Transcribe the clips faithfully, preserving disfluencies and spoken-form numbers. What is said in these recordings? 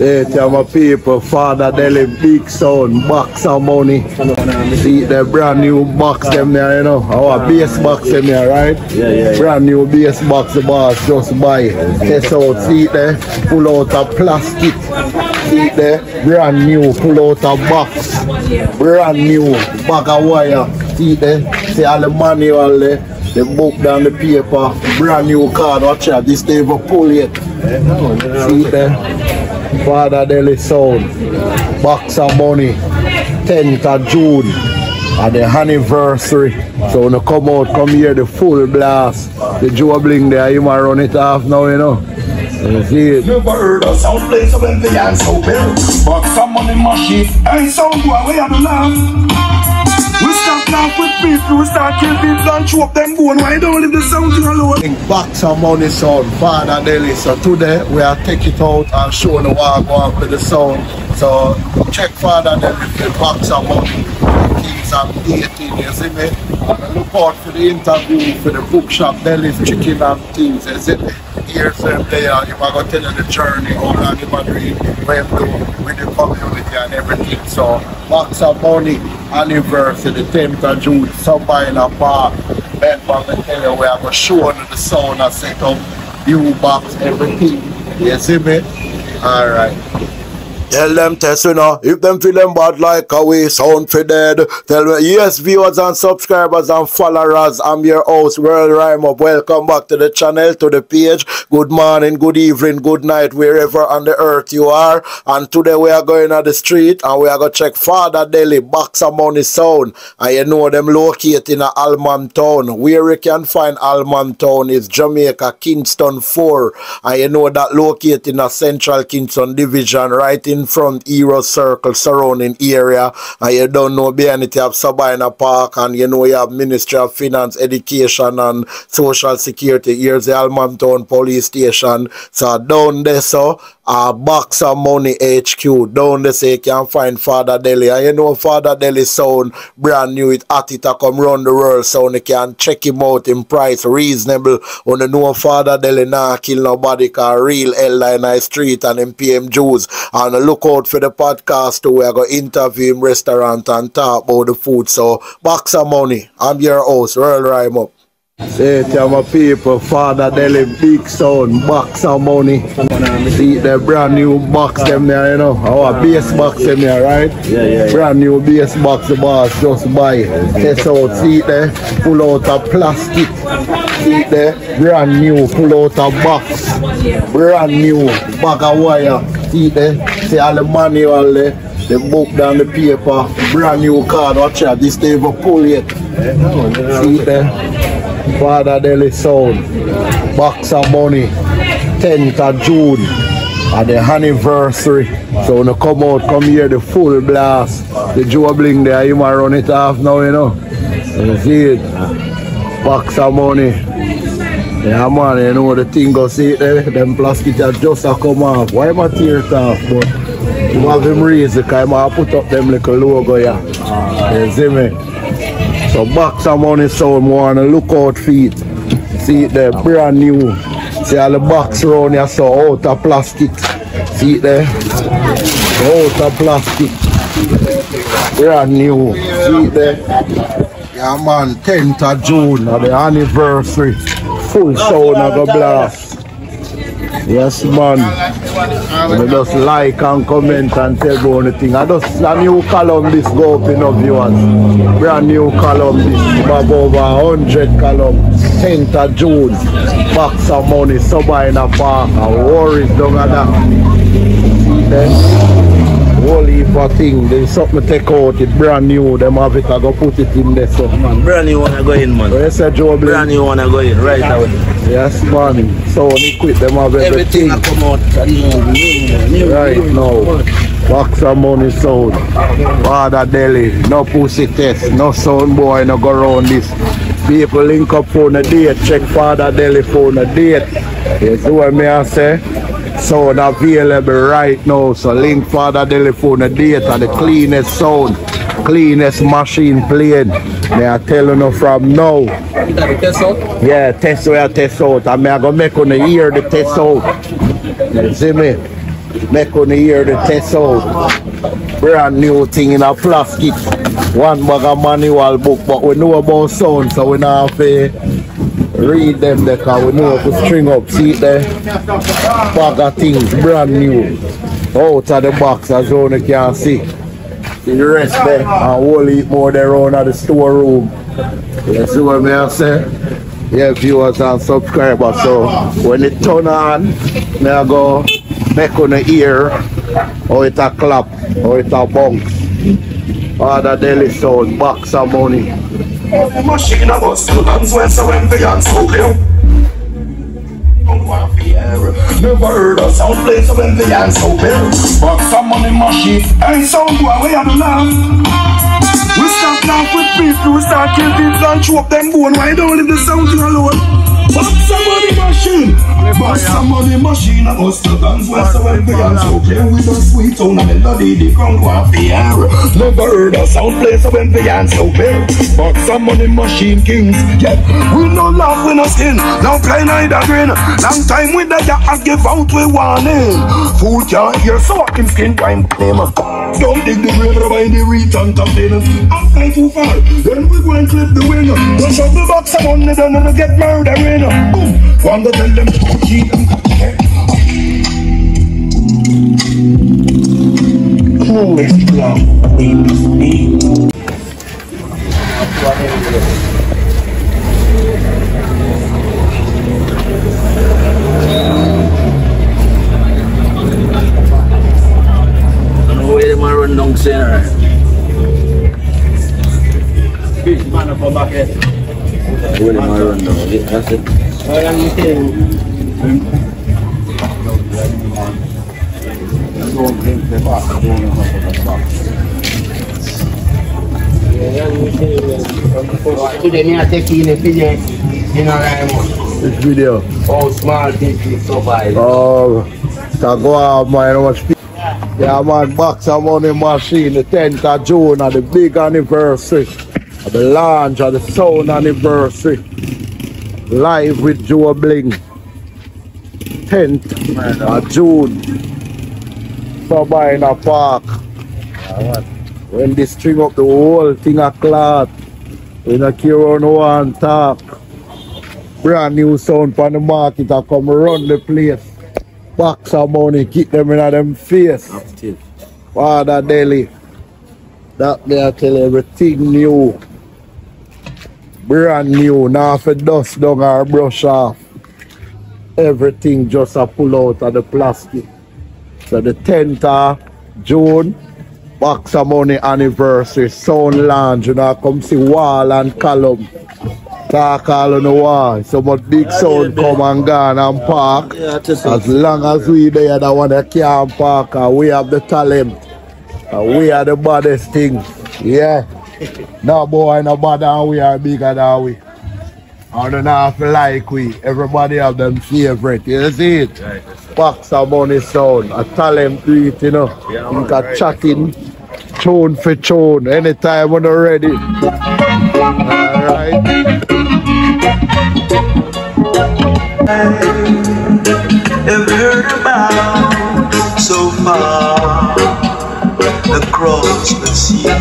There to my people, Father Dele, big sound, box of money. See the brand new box them there, you know. Our bass box them there, right? Yeah, yeah. Brand new bass box, the boss just buy. Test out, see there, pull out a plastic. See there, brand new, pull out a box. Brand new, bag of wire. See there, see all the manual there, the book down the paper, brand new card. Watch out, this they even pull it. See there. Father Dele sound, box of money, tenth of June, at the anniversary. So when you come out, come here, the full blast, the juggling there, you might run it off now, you know. You see it. Never heard of sound place when they are so big. Box of money machine, and sound boy, we have the laugh. We start laugh with people, we start kill people and chop them bone. Why don't leave the sound alone? Box of money sound, Father Dele. So today we are take it out and show the walk walk with the sound. So check Father Dele with Box of Money. Kids are eighteen, you see me? And look out for the interview for the bookshop, Dele's chicken and things, you see me? Here's them there, if I go tell you the journey, all around the Madrid, where we do with the community and everything. So Box of Money anniversary, the tenth of June, somewhere in a bar. Then I'm gonna tell you where I'm gonna show you the sound and set up new box, everything. You see me? Alright. Tell them test, you know, if them feel them bad like a we sound for dead. Tell me, yes, viewers and subscribers and followers, I'm your host, World Rhyme Up. Welcome back to the channel, to the page. Good morning, good evening, good night, wherever on the earth you are. And today we are going on the street and we are going to check Father Dele, Box A Money Sound. And you know them located in Almond Town. Where you can find Almond Town is Jamaica, Kingston four. And you know that located in a Central Kingston Division, right in front Hero Circle surrounding area. And you don't know behind it you have Sabina Park, and you know you have Ministry of Finance, Education and Social Security. Here's the Almond Town Police Station. So down there, so a Box of Money H Q. Down there, so you can find Father Dele. And you know Father Dele sound brand new. It at it come round the world, so you can check him out in price reasonable. When you know Father Dele nah kill nobody, can real elder in the street and in P M Jews. And look out for the podcast too. We are going to interview him, restaurant, and talk about the food. So, Box of Money. I'm your host, Royal Rhyme Up. Say to my people, Father Dele, big sound, Box of Money. See the brand new box them there, you know. Our bass box them there, right? Yeah, yeah, yeah. Brand new bass box the boss just buy. Test out, see there, pull out a plastic. See there, brand new, pull out a box. Brand new, bag of wire. See there, see all the manual there. The book down the paper, brand new card. Watch out, this they even pull it. See there, Father Dele sound, Box of Money, tenth of June, at the anniversary. So when you come out, come here, the full blast, the juggling there, you might run it off now, you know. You see it, Box of Money. Yeah man, you know the thing go see it there, them plastic just a come off. Why am I tear it off? But you have him raise the time I put up them little logo, yeah. You see me? So Box of Money sound, we want to look out for it. See it there, brand new. See all the box around here, so out of plastic. See it there? Out of plastic. Brand new. See it there? Yeah man, tenth of June, the anniversary. Full sound of the blast. Yes man, I just like and comment and tell you anything. I just a new column this go up in of viewers. Brand new column this, have over one hundred columns. tenth of June, Box of Money, Sabina Park, and worries down at that. Then, whole heap of thing, they something take out, it brand new, them have it, I go put it in there. So man, brand new one I go in man. Yes, sir, Joe, brand new one I go in, right away. Yes man, so we quit them have everything. Everything come out right now. Box of Money sound, Father Dele, no pussy test, no sound boy, no go round this. People link up for a date, check Father Dele for a date. Yes, what may I say? Sound available right now, so link Father Dele for a date and the cleanest sound, cleanest machine playing. They are telling you from now. Test out? Yeah, test out, test out. I mean, I'm going to make on the ear the test out. You see me? Make on the year the test out. Brand new thing in a plastic. One bag of manual book, but we know about sound, so we now have to read them there, because we know to string up. See there? Bag of things, brand new. Out of the box, as you only can see. See the rest there, and we'll eat more there round at the storeroom. You see what I say? Yeah, viewers and subscribers. So when it turn on, I go make on the ear, or it a clap, or it a bounce. Father Dele sound, box of money. Machine about students when so when they are school. Never heard of sound place when they are school. Box of money machine, and sound we have love. We start now with people, we start killing things and chop them bone. Why don't leave the sound alone? Box a money machine, box a money machine. I bust the guns, west of every and so clear. We just sweet on a melody, the ground off the air. Never heard a sound place of every and so clear. Box a money machine, kings, yeah. We no laugh, we no skin, no play neither grin. Long time with that, I give out with warning. Fool can't hear, so I can skin time claim. Don't dig the river by the reach and containers. After too far, then we go and clip the winner. Don't shove the box of money, then we get murder in. Boom! Want to tell them to cheat them. Who is love? Me. I don't know where they might run down center. Big man up on back end. Where am I running now? That's it. Why are you saying? I don't think the box. I don't know how to the box. Today I take in a video. You know what? Which video? Oh, small things survive. Oh, can go out my own speed. Yeah, man, box a money machine. The tenth of June and the big anniversary. The launch of the sound anniversary. Live with Joe Bling. tenth of June. Sabina Park. Right. When they string up the whole thing a cloth. We don't care on one talk. Brand new sound from the market. I come run the place. Box of money, kick them in them face. Father Dele. That day I tell everything new. Brand new, now for dust down or brush off. Everything just a pull out of the plastic. So the tenth of June, Box of Money anniversary, sound lounge, you know, come see wall and column. Talk all on the wall. So much big sound come and gone and park. As long as we there, the one that can't park, and we have the talent. And we are the baddest thing. Yeah. No boy, no bad than we are bigger than we. I don't have to like we. Everybody have them favorite. You see it? Right, Box of Money sound. A talent to it, you know. Yeah, you can right, chat in tune for tune. Anytime when you're ready. Alright. I've heard about so far. Across the sea.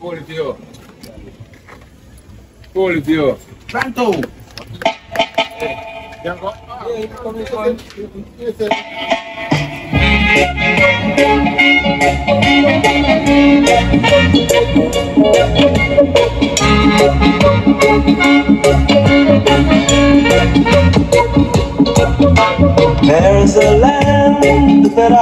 Call it to you. Call it to you. Pronto! There's a land that I...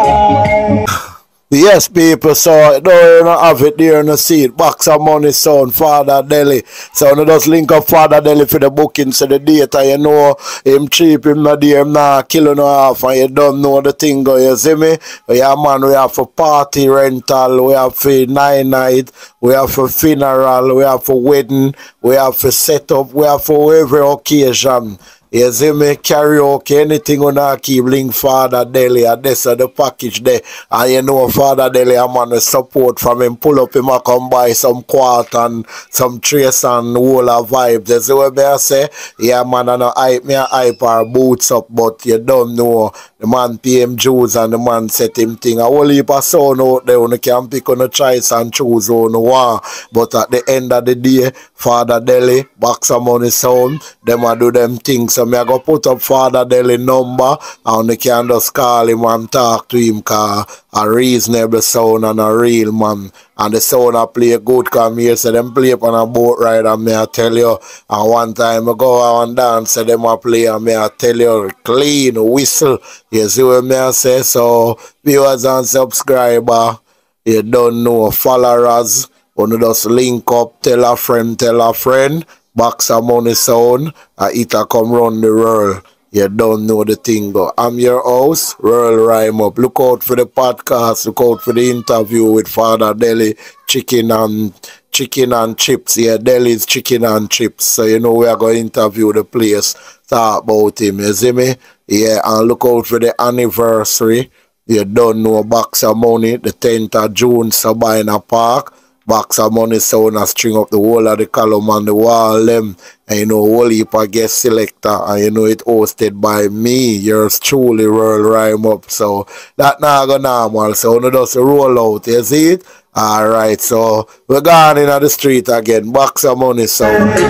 Yes, people, so no, you don't have it there in the seat. Box of Money sound, Father Dele. So you just link up Father Dele for the booking, so the data, you know, him cheap, him not there, him not killing off, and you don't know the thing, go, you see me? We have, man, we have for party rental, we have for nine night, we have for funeral, we have for wedding, We have a setup, we have for every occasion. You see me, karaoke, anything on our keep link Father Dele, and this is the package there. And you know Father Dele, I'm on the support from him, pull up him and come buy some quart and some trace and whole of vibes. You see what I say? Yeah man, I know hype me, I hype our boots up, but you don't know. The man pay him Jews and the man set him thing. A whole heap of sound out there, you can pick on the choice and choose on the one. But at the end of the day, Father Dele, Box A Money Sound, them a do them things. So I go put up Father Dele number and you can just call him and talk to him, cause a reasonable sound and a real man. And the sound I play good, come here, so them play up on a boat ride and me I tell you. And one time I go out and dance, so them I play and me I tell you, clean whistle. You see what me I say? So viewers and subscribers, you don't know, followers, wanna just link up, tell a friend, tell a friend. Box A Money Sound, and it'll come round the world. You don't know the thing, go. I'm your host, Royal Rhyme Up. Look out for the podcast. Look out for the interview with Father Dele. Chicken and chicken and chips. Yeah, Dele's chicken and chips. So you know we are going to interview the place. Talk about him. You see me? Yeah, and look out for the anniversary. You don't know, Box A Money, the tenth of June, Sabina Park. Box A Money Sound and string up the whole of the column and the wall them, and you know whole heap of guest selector, and you know it hosted by me, yours truly, World Rhyme Up. So that now go normal, so you just roll out, you see it? Alright, so we're gone in the street again. Box A Money Sound. I've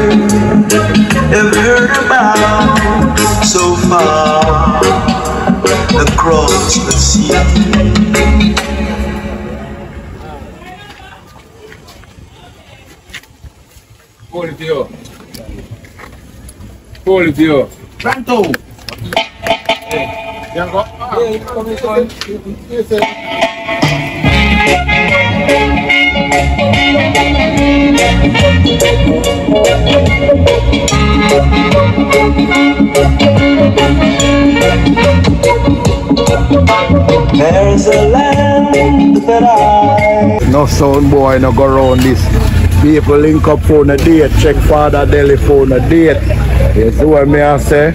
heard about so far across the sea. Holy Dio. Holy Dio. Pronto. There is a land that I... No sound boy, no go round this. People link up on a date, check Father Dele for a date. You see what I say?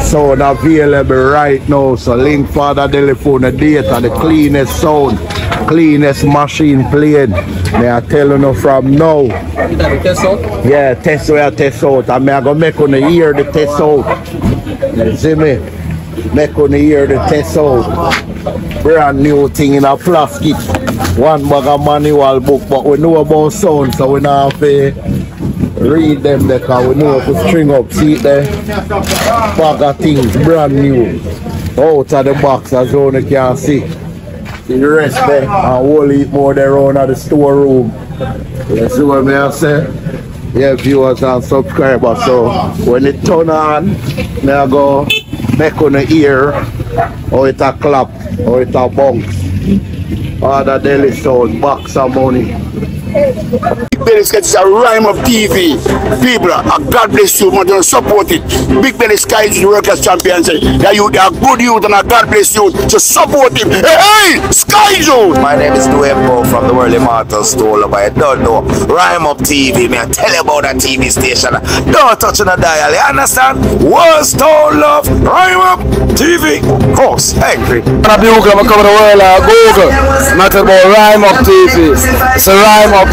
Sound available right now, so link Father Dele for a date, and the cleanest sound, cleanest machine playing. May I tell you no from now? Test out? Yeah, test out, test out. And may I go make on the ear the test out. You see me? Make on the ear the test out. Brand new thing in a plastic. One bag of manual book, but we know about sound, so we now have to read them there, because we know how to string up. See there, bag of things, brand new, out of the box, as only can see. See the rest there, and whole heap more there round at the storeroom. You see what I say? Yeah, viewers and subscribers, so when it turn on, I go make on the ear, or it a clap, or it a bounce. Father Dele Sound, Box A Money. Big Sky is a Rhyme Up T V. People, God bless you, man, don't support it. Big Belly Sky is the workers' champions. They are, they are good youth and God bless you. So support him. Hey, hey, Sky Joe! My name is Nuevo from the World Immortal Stole, but I don't know. Rhyme Up T V, man, tell you about that T V station. Don't touch on the dial, you understand? World Stole Love, Rhyme Up T V. Cross, angry. I'm going to cover the world like Google. Not about Rhyme Up T V. It's a Rhyme Up,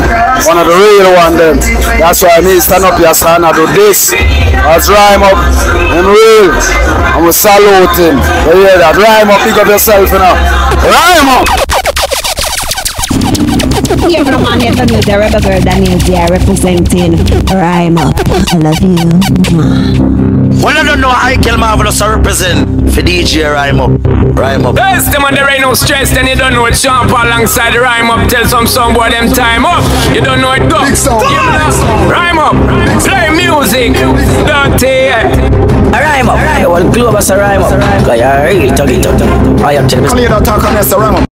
one of the real one then. That's why I mean stand up your son and do this. That's Rhyme Up and real. I'm gonna salute him. You hear that? Rhyme Up, pick up yourself, you know. Rhyme Up! You're from on here from you, the rebel girl that means you are representing Rhyme Up. I love you. Well, I don't know how I kill Marvelous to represent for D J Rhyme Up. Rhyme Up. Yes, them on the rain no stress, then you don't know it. Sean Paul alongside the Rhyme Up. Tell some song boy them time up. You don't know it go. Big song. Rhyme Up. Play music. Don't tear. A Rhyme Up. Well, global a Rhyme Up. I really talk it up. I am telling you. Don't talk on this Rhyme Up.